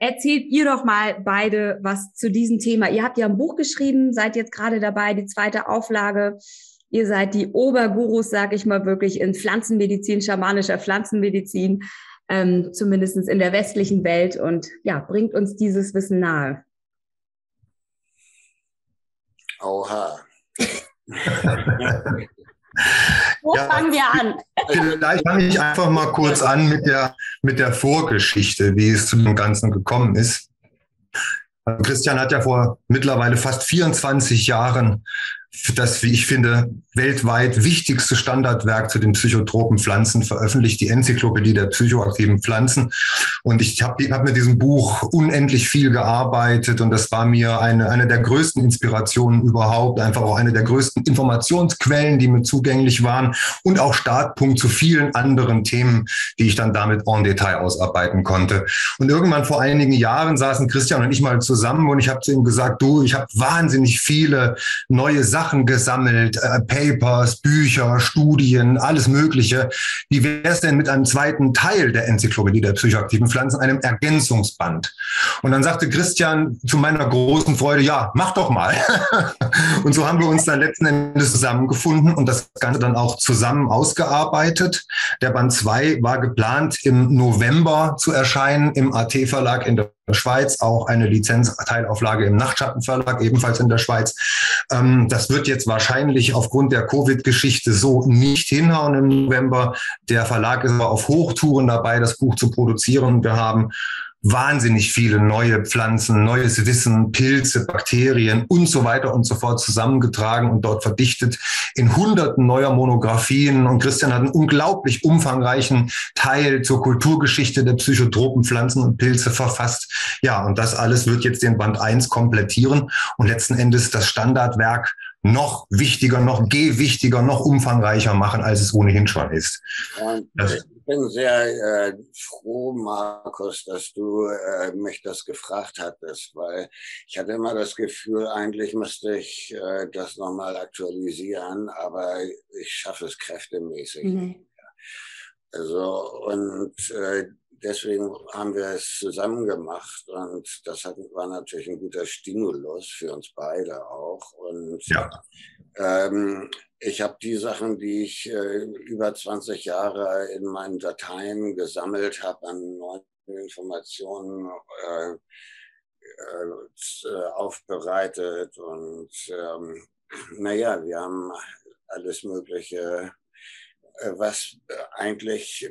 Erzählt ihr doch mal beide was zu diesem Thema. Ihr habt ja ein Buch geschrieben, seid jetzt gerade dabei, die zweite Auflage. Ihr seid die Obergurus, sage ich mal wirklich, in Pflanzenmedizin, schamanischer Pflanzenmedizin, zumindest in der westlichen Welt. Und ja, bringt uns dieses Wissen nahe. Oha. Wo fangen wir an? Vielleicht fange ich einfach mal kurz an mit der Vorgeschichte, wie es zu dem Ganzen gekommen ist. Christian hat ja vor mittlerweile fast 24 Jahren das, wie ich finde, weltweit wichtigste Standardwerk zu den psychotropen Pflanzen veröffentlicht, die Enzyklopädie der psychoaktiven Planzen. Und ich habe mit diesem Buch unendlich viel gearbeitet und das war mir eine der größten Inspirationen überhaupt, einfach auch eine der größten Informationsquellen, die mir zugänglich waren und auch Startpunkt zu vielen anderen Themen, die ich dann damit en Detail ausarbeiten konnte. Und irgendwann vor einigen Jahren saßen Christian und ich mal zusammen und ich habe zu ihm gesagt, du, ich habe wahnsinnig viele neue Sachen gesammelt, Papers, Bücher, Studien, alles Mögliche. Wie wäre es denn mit einem zweiten Teil der Enzyklopädie der psychoaktiven Pflanzen, einem Ergänzungsband? Und dann sagte Christian zu meiner großen Freude, ja, mach doch mal. Und so haben wir uns dann letzten Endes zusammengefunden und das Ganze dann auch zusammen ausgearbeitet. Der Band 2 war geplant, im November zu erscheinen, im AT-Verlag in der Schweiz, auch eine Lizenzteilauflage im Nachtschattenverlag, ebenfalls in der Schweiz. Das wird jetzt wahrscheinlich aufgrund der Covid-Geschichte so nicht hinhauen im November. Der Verlag ist aber auf Hochtouren dabei, das Buch zu produzieren. Wir haben wahnsinnig viele neue Pflanzen, neues Wissen, Pilze, Bakterien und so weiter und so fort zusammengetragen und dort verdichtet in hunderten neuer Monographien. Und Christian hat einen unglaublich umfangreichen Teil zur Kulturgeschichte der psychotropen Pflanzen und Pilze verfasst. Ja, und das alles wird jetzt den Band 1 komplettieren und letzten Endes das Standardwerk noch wichtiger, noch gewichtiger, noch umfangreicher machen, als es ohnehin schon ist. Ich bin sehr froh, Markus, dass du mich das gefragt hattest, weil ich hatte immer das Gefühl, eigentlich müsste ich das nochmal aktualisieren, aber ich schaffe es kräftemäßig. Mhm. Also, und deswegen haben wir es zusammen gemacht und das war natürlich ein guter Stimulus für uns beide auch. Und ja. Ich habe die Sachen, die ich über 20 Jahre in meinen Dateien gesammelt habe, an neuen Informationen aufbereitet. Und naja, wir haben alles Mögliche, was eigentlich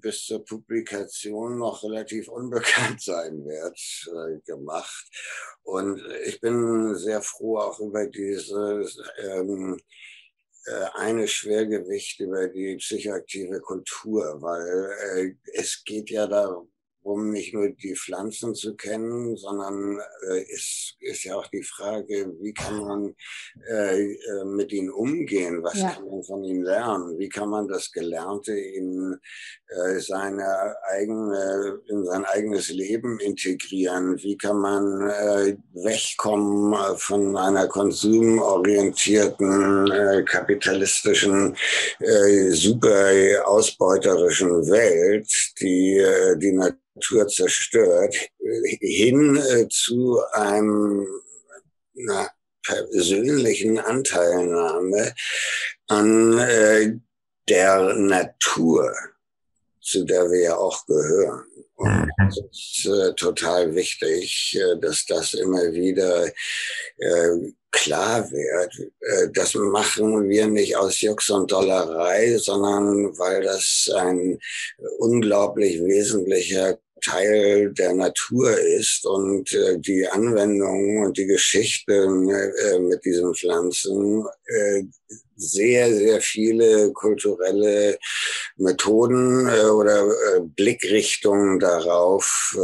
bis zur Publikation noch relativ unbekannt sein wird, gemacht. Und ich bin sehr froh auch über dieses eine Schwergewicht über die psychoaktive Kultur, weil es geht ja darum, nicht nur die Pflanzen zu kennen, sondern es ist ja auch die Frage, wie kann man mit ihnen umgehen, was ja. kann man von ihnen lernen, wie kann man das Gelernte in sein eigenes Leben integrieren, wie kann man wegkommen von einer konsumorientierten, kapitalistischen, super ausbeuterischen Welt, die Natur zerstört, hin zu einer persönlichen Anteilnahme an der Natur, zu der wir ja auch gehören. Und es ist total wichtig, dass das immer wieder klar wird. Das machen wir nicht aus Jux und Dollerei, sondern weil das ein unglaublich wesentlicher Teil der Natur ist und die Anwendung und die Geschichte mit diesen Pflanzen sehr, sehr viele kulturelle Methoden oder Blickrichtungen darauf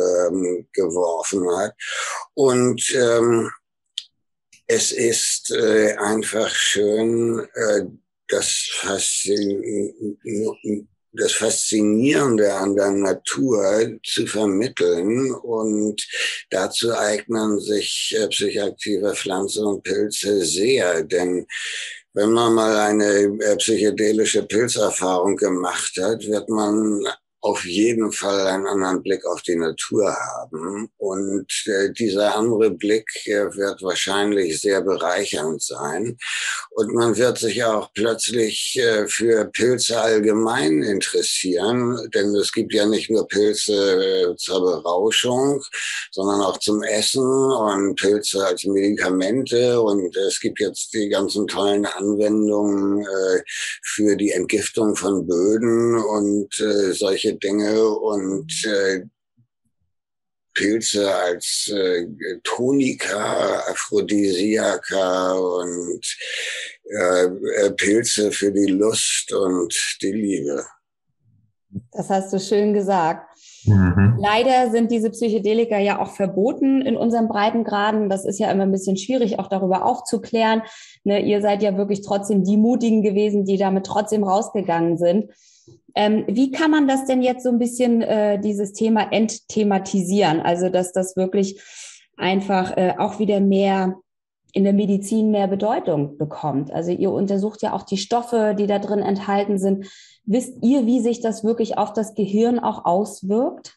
geworfen hat. Und es ist einfach schön, das Faszinierende an der Natur zu vermitteln und dazu eignen sich psychoaktive Pflanzen und Pilze sehr, denn wenn man mal eine psychedelische Pilzerfahrung gemacht hat, wird man auf jeden Fall einen anderen Blick auf die Natur haben. Und dieser andere Blick wird wahrscheinlich sehr bereichernd sein. Und man wird sich auch plötzlich für Pilze allgemein interessieren. Denn es gibt ja nicht nur Pilze zur Berauschung, sondern auch zum Essen und Pilze als Medikamente. Und es gibt jetzt die ganzen tollen Anwendungen für die Entgiftung von Böden und solche Dinge und Pilze als Tonika, Aphrodisiaka und Pilze für die Lust und die Liebe. Das hast du schön gesagt. Mhm. Leider sind diese Psychedelika ja auch verboten in unserem Breitengraden. Das ist ja immer ein bisschen schwierig, auch darüber aufzuklären. Ne, ihr seid ja wirklich trotzdem die Mutigen gewesen, die damit trotzdem rausgegangen sind. Wie kann man das denn jetzt so ein bisschen, dieses Thema entthematisieren? Also, dass das wirklich einfach auch wieder mehr in der Medizin mehr Bedeutung bekommt. Also ihr untersucht ja auch die Stoffe, die da drin enthalten sind. Wisst ihr, wie sich das wirklich auf das Gehirn auch auswirkt?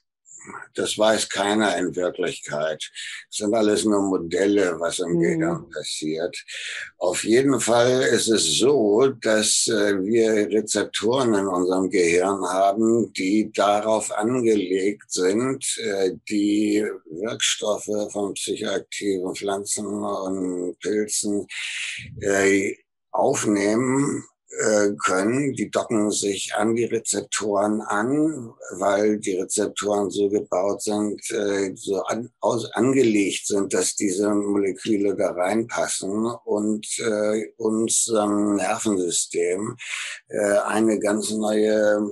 Das weiß keiner in Wirklichkeit. Das sind alles nur Modelle, was im Gehirn passiert. Auf jeden Fall ist es so, dass wir Rezeptoren in unserem Gehirn haben, die darauf angelegt sind, die Wirkstoffe von psychoaktiven Pflanzen und Pilzen aufnehmen können, die docken sich an die Rezeptoren an, weil die Rezeptoren so gebaut sind, so angelegt sind, dass diese Moleküle da reinpassen und unserem Nervensystem eine ganz neue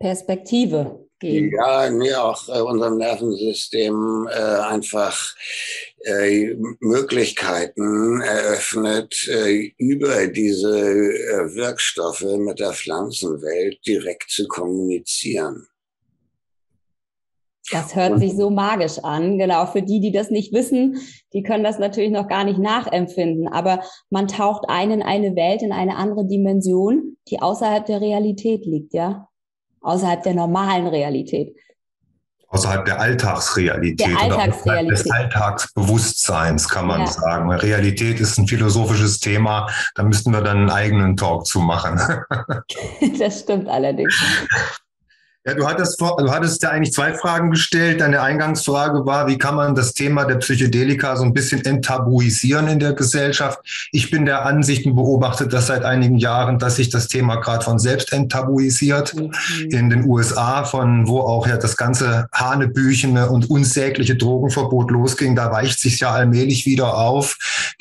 Perspektive geben. Ja, nee, auch unserem Nervensystem einfach Möglichkeiten eröffnet, über diese Wirkstoffe mit der Pflanzenwelt direkt zu kommunizieren. Das hört sich so magisch an. Genau, für die, die das nicht wissen, die können das natürlich noch gar nicht nachempfinden. Aber man taucht ein in eine Welt, in eine andere Dimension, die außerhalb der Realität liegt, ja? Außerhalb der normalen Realität. Außerhalb der Alltagsrealität, oder des Alltagsbewusstseins, kann man sagen. Realität ist ein philosophisches Thema, da müssten wir dann einen eigenen Talk zu machen. Das stimmt allerdings. Ja, du hattest ja eigentlich zwei Fragen gestellt. Deine Eingangsfrage war, wie kann man das Thema der Psychedelika so ein bisschen enttabuisieren in der Gesellschaft? Ich bin der Ansicht und beobachte das seit einigen Jahren, dass sich das Thema gerade von selbst enttabuisiert. In den USA, von wo auch ja das ganze hanebüchene und unsägliche Drogenverbot losging, da weicht sich ja allmählich wieder auf.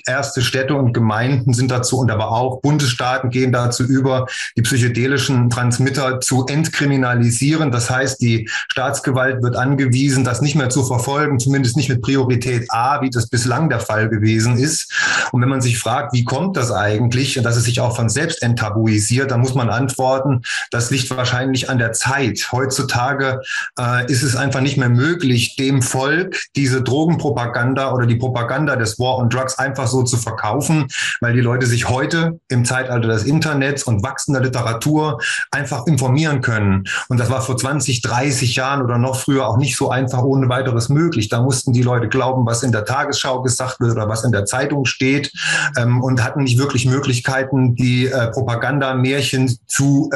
Erste Städte und Gemeinden sind dazu und aber auch Bundesstaaten gehen dazu über, die psychedelischen Transmitter zu entkriminalisieren. Das heißt, die Staatsgewalt wird angewiesen, das nicht mehr zu verfolgen, zumindest nicht mit Priorität A, wie das bislang der Fall gewesen ist. Und wenn man sich fragt, wie kommt das eigentlich, dass es sich auch von selbst enttabuisiert, dann muss man antworten, das liegt wahrscheinlich an der Zeit. Heutzutage ist es einfach nicht mehr möglich, dem Volk diese Drogenpropaganda oder die Propaganda des War on Drugs einfach so zu verkaufen, weil die Leute sich heute im Zeitalter des Internets und wachsender Literatur einfach informieren können. Und das war vor 20, 30 Jahren oder noch früher auch nicht so einfach ohne weiteres möglich. Da mussten die Leute glauben, was in der Tagesschau gesagt wird oder was in der Zeitung steht, und hatten nicht wirklich Möglichkeiten, die Propagandamärchen zu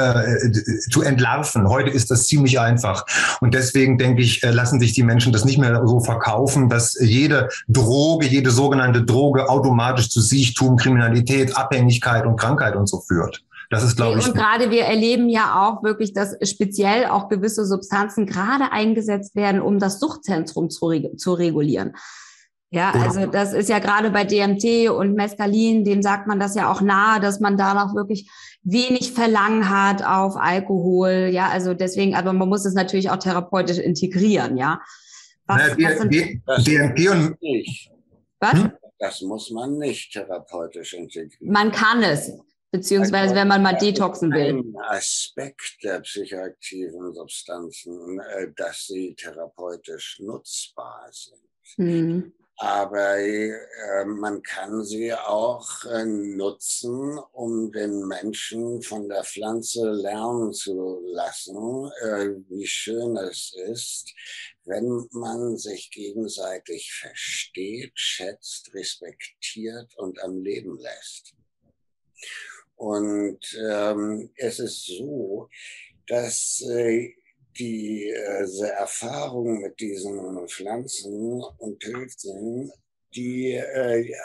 entlarven. Heute ist das ziemlich einfach. Und deswegen, denke ich, lassen sich die Menschen das nicht mehr so verkaufen, dass jede Droge, jede sogenannte Droge automatisch zu Siechtum, Kriminalität, Abhängigkeit und Krankheit und so führt. Das ist, glaube ich. Und gerade wir erleben ja auch wirklich, dass speziell auch gewisse Substanzen gerade eingesetzt werden, um das Suchtzentrum zu regulieren. Ja, also das ist ja gerade bei DMT und Mescalin, dem sagt man das ja auch nahe, dass man danach wirklich wenig Verlangen hat auf Alkohol. Ja, also deswegen, aber man muss es natürlich auch therapeutisch integrieren. Ja. Was DMT und was? Das muss man nicht therapeutisch integrieren. Man kann es. Beziehungsweise, wenn man mal detoxen will. Ein Aspekt der psychoaktiven Substanzen, dass sie therapeutisch nutzbar sind. Aber man kann sie auch nutzen, um den Menschen von der Pflanze lernen zu lassen, wie schön es ist, wenn man sich gegenseitig versteht, schätzt, respektiert und am Leben lässt. Und es ist so, dass diese Erfahrung mit diesen Pflanzen und Pilzen, die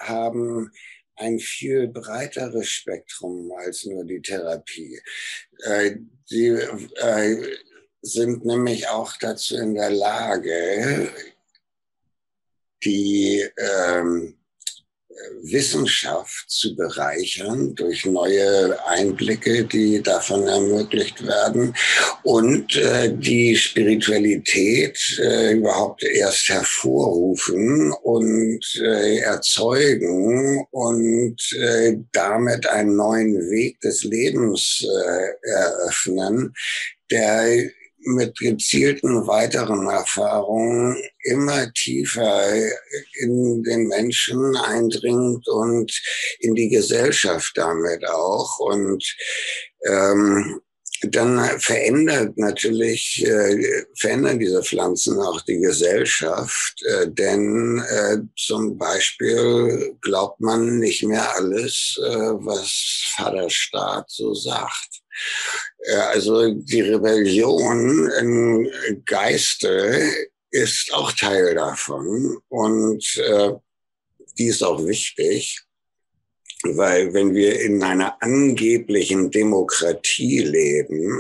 haben ein viel breiteres Spektrum als nur die Therapie. Sie sind nämlich auch dazu in der Lage, die Wissenschaft zu bereichern durch neue Einblicke, die davon ermöglicht werden, und die Spiritualität überhaupt erst hervorrufen und erzeugen und damit einen neuen Weg des Lebens eröffnen, der mit gezielten weiteren Erfahrungen immer tiefer in den Menschen eindringt und in die Gesellschaft damit auch. Und dann verändern diese Pflanzen auch die Gesellschaft, denn zum Beispiel glaubt man nicht mehr alles, was Vaterstaat so sagt. Also die Rebellion im Geiste ist auch Teil davon, und die ist auch wichtig, weil wenn wir in einer angeblichen Demokratie leben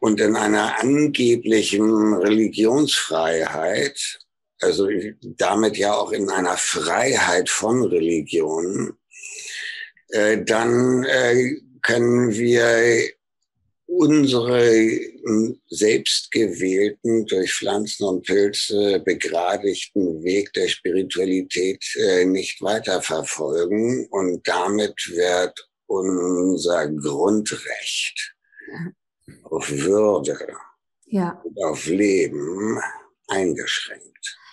und in einer angeblichen Religionsfreiheit, also damit ja auch in einer Freiheit von Religionen, dann können wir unsere selbstgewählten, durch Pflanzen und Pilze begradigten Weg der Spiritualität nicht weiterverfolgen. Und damit wird unser Grundrecht auf Würde und auf Leben eingeschränkt.